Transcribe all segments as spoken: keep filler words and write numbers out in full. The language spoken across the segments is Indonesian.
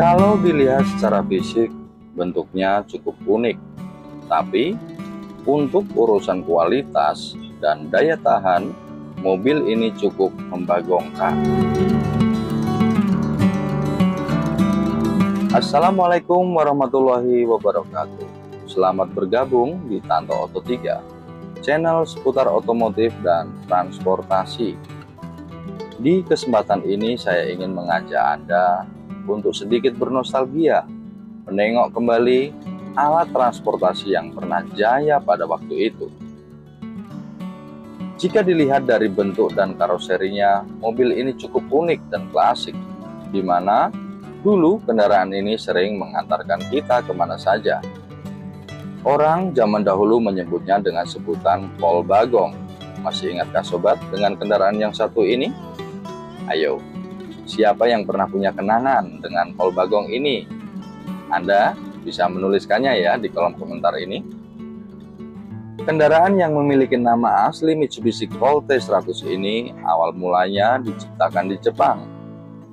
Kalau dilihat secara fisik, bentuknya cukup unik. Tapi, untuk urusan kualitas dan daya tahan, mobil ini cukup membagongkan. Assalamualaikum warahmatullahi wabarakatuh. Selamat bergabung di Tanto Oto tiga, channel seputar otomotif dan transportasi. Di kesempatan ini saya ingin mengajak Anda untuk sedikit bernostalgia, menengok kembali alat transportasi yang pernah jaya pada waktu itu. Jika dilihat dari bentuk dan karoserinya, mobil ini cukup unik dan klasik, di mana dulu kendaraan ini sering mengantarkan kita kemana saja. Orang zaman dahulu menyebutnya dengan sebutan Kol Bagong. Masih ingatkah sobat dengan kendaraan yang satu ini? Ayo, siapa yang pernah punya kenangan dengan Kol Bagong ini? Anda bisa menuliskannya ya di kolom komentar ini. Kendaraan yang memiliki nama asli Mitsubishi Colt T seratus ini awal mulanya diciptakan di Jepang.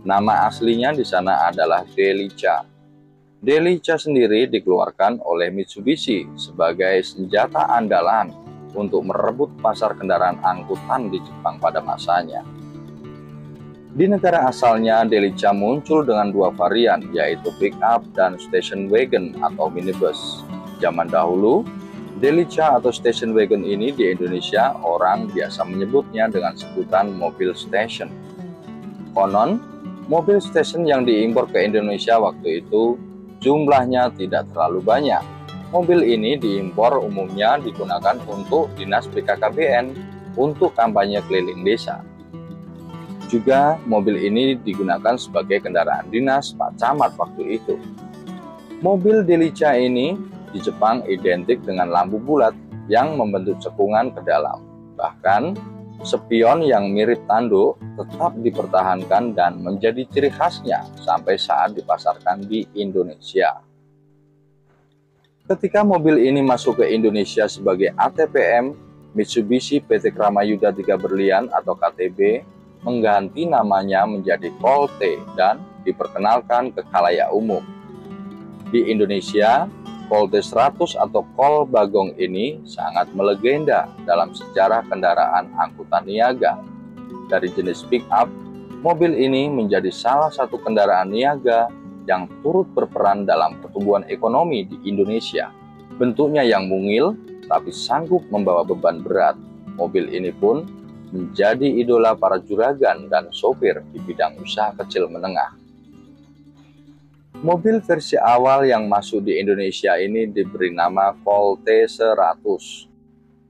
Nama aslinya di sana adalah Delica. Delica sendiri dikeluarkan oleh Mitsubishi sebagai senjata andalan untuk merebut pasar kendaraan angkutan di Jepang pada masanya. Di negara asalnya, Delica muncul dengan dua varian, yaitu pickup dan station wagon atau minibus. Zaman dahulu, Delica atau station wagon ini di Indonesia orang biasa menyebutnya dengan sebutan mobil station. Konon, mobil station yang diimpor ke Indonesia waktu itu jumlahnya tidak terlalu banyak. Mobil ini diimpor umumnya digunakan untuk dinas B K K B N untuk kampanye keliling desa. Juga mobil ini digunakan sebagai kendaraan dinas Pak Camat waktu itu. Mobil Delica ini di Jepang identik dengan lampu bulat yang membentuk cekungan ke dalam. Bahkan spion yang mirip tanduk tetap dipertahankan dan menjadi ciri khasnya sampai saat dipasarkan di Indonesia. Ketika mobil ini masuk ke Indonesia sebagai A T P M, Mitsubishi P T Krama Yudha Tiga Berlian atau K T B mengganti namanya menjadi Colt T dan diperkenalkan ke khalayak umum. Di Indonesia, Colt T seratus atau Kol Bagong ini sangat melegenda dalam sejarah kendaraan angkutan niaga. Dari jenis pickup, mobil ini menjadi salah satu kendaraan niaga yang turut berperan dalam pertumbuhan ekonomi di Indonesia. Bentuknya yang mungil, tapi sanggup membawa beban berat. Mobil ini pun menjadi idola para juragan dan sopir di bidang usaha kecil menengah. Mobil versi awal yang masuk di Indonesia ini diberi nama Colt T seratus.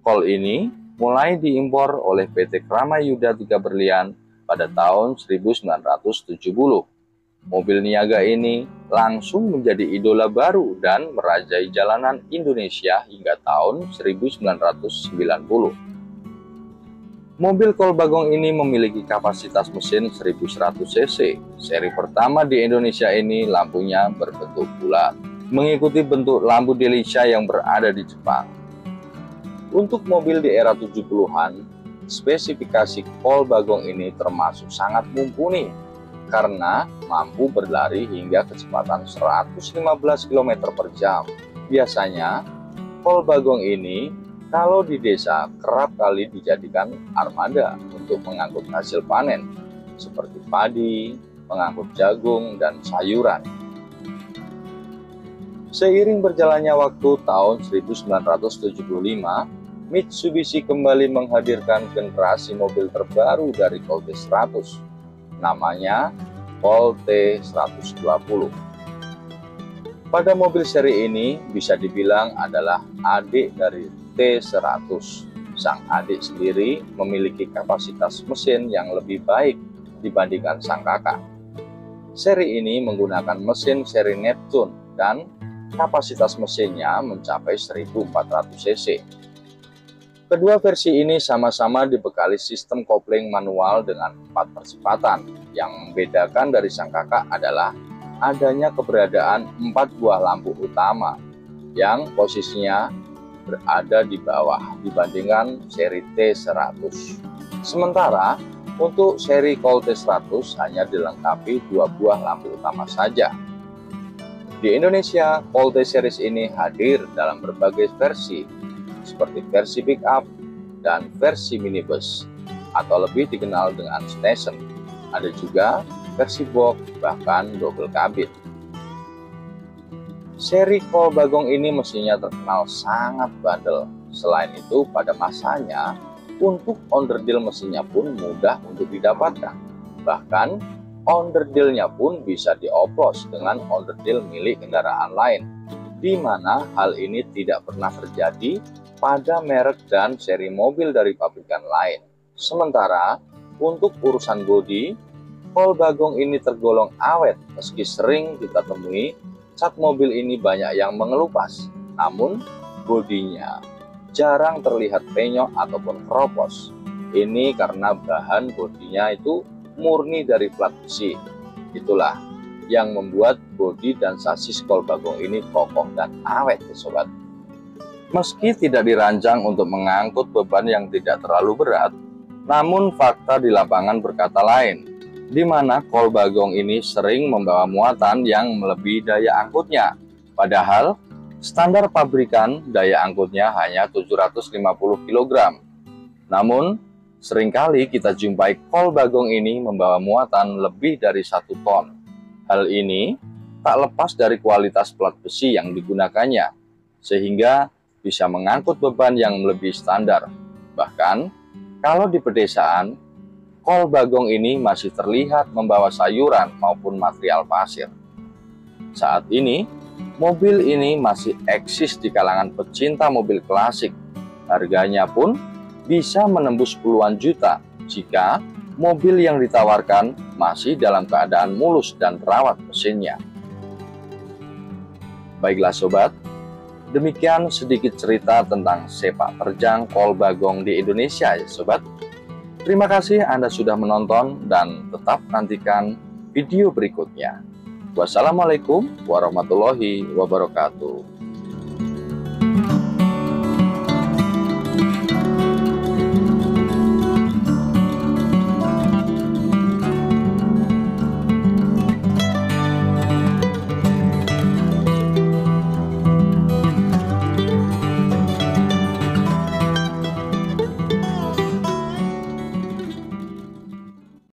Colt ini mulai diimpor oleh P T Krama Yudha Tiga Berlian pada tahun seribu sembilan ratus tujuh puluh. Mobil niaga ini langsung menjadi idola baru dan merajai jalanan Indonesia hingga tahun seribu sembilan ratus sembilan puluh. Mobil Colt Bagong ini memiliki kapasitas mesin seribu seratus cc. Seri pertama di Indonesia ini lampunya berbentuk bulat, mengikuti bentuk lampu Delica yang berada di Jepang. Untuk mobil di era tujuh puluhan, spesifikasi Colt Bagong ini termasuk sangat mumpuni karena mampu berlari hingga kecepatan seratus lima belas kilometer per jam. Biasanya, Colt Bagong ini kalau di desa kerap kali dijadikan armada untuk mengangkut hasil panen seperti padi, mengangkut jagung, dan sayuran. Seiring berjalannya waktu, tahun seribu sembilan ratus tujuh puluh lima, Mitsubishi kembali menghadirkan generasi mobil terbaru dari Colt T seratus. Namanya Colt T seratus dua puluh. Pada mobil seri ini bisa dibilang adalah adik dari T seratus. Sang adik sendiri memiliki kapasitas mesin yang lebih baik dibandingkan sang kakak. Seri ini menggunakan mesin seri Neptune dan kapasitas mesinnya mencapai seribu empat ratus cc. Kedua versi ini sama-sama dibekali sistem kopling manual dengan empat percepatan. Yang membedakan dari sang kakak adalah adanya keberadaan empat buah lampu utama yang posisinya berada di bawah dibandingkan seri T seratus. Sementara untuk seri Colt T seratus hanya dilengkapi dua buah lampu utama saja. Di Indonesia, Colt T series ini hadir dalam berbagai versi, seperti versi pickup dan versi minibus, atau lebih dikenal dengan station. Ada juga versi box, bahkan double kabin. Seri Colt Bagong ini mesinnya terkenal sangat bandel. Selain itu, pada masanya, untuk onderdil mesinnya pun mudah untuk didapatkan. Bahkan, onderdilnya pun bisa dioplos dengan onderdil milik kendaraan lain, di mana hal ini tidak pernah terjadi pada merek dan seri mobil dari pabrikan lain. Sementara untuk urusan bodi, Colt Bagong ini tergolong awet, meski sering kita temui cat mobil ini banyak yang mengelupas, namun bodinya jarang terlihat penyok ataupun keropos. Ini karena bahan bodinya itu murni dari plat besi. Itulah yang membuat bodi dan sasis Colt Bagong ini kokoh dan awet ya sobat. Meski tidak dirancang untuk mengangkut beban yang tidak terlalu berat, namun fakta di lapangan berkata lain, di mana Colt Bagong ini sering membawa muatan yang melebihi daya angkutnya. Padahal standar pabrikan daya angkutnya hanya tujuh ratus lima puluh kilogram. Namun seringkali kita jumpai Colt Bagong ini membawa muatan lebih dari satu ton. Hal ini tak lepas dari kualitas plat besi yang digunakannya, sehingga bisa mengangkut beban yang lebih standar. Bahkan, kalau di pedesaan, Colt Bagong ini masih terlihat membawa sayuran maupun material pasir. Saat ini, mobil ini masih eksis di kalangan pecinta mobil klasik. Harganya pun bisa menembus puluhan juta jika mobil yang ditawarkan masih dalam keadaan mulus dan terawat mesinnya. Baiklah sobat, demikian sedikit cerita tentang sepak terjang Colt Bagong di Indonesia ya sobat. Terima kasih Anda sudah menonton dan tetap nantikan video berikutnya. Wassalamualaikum warahmatullahi wabarakatuh.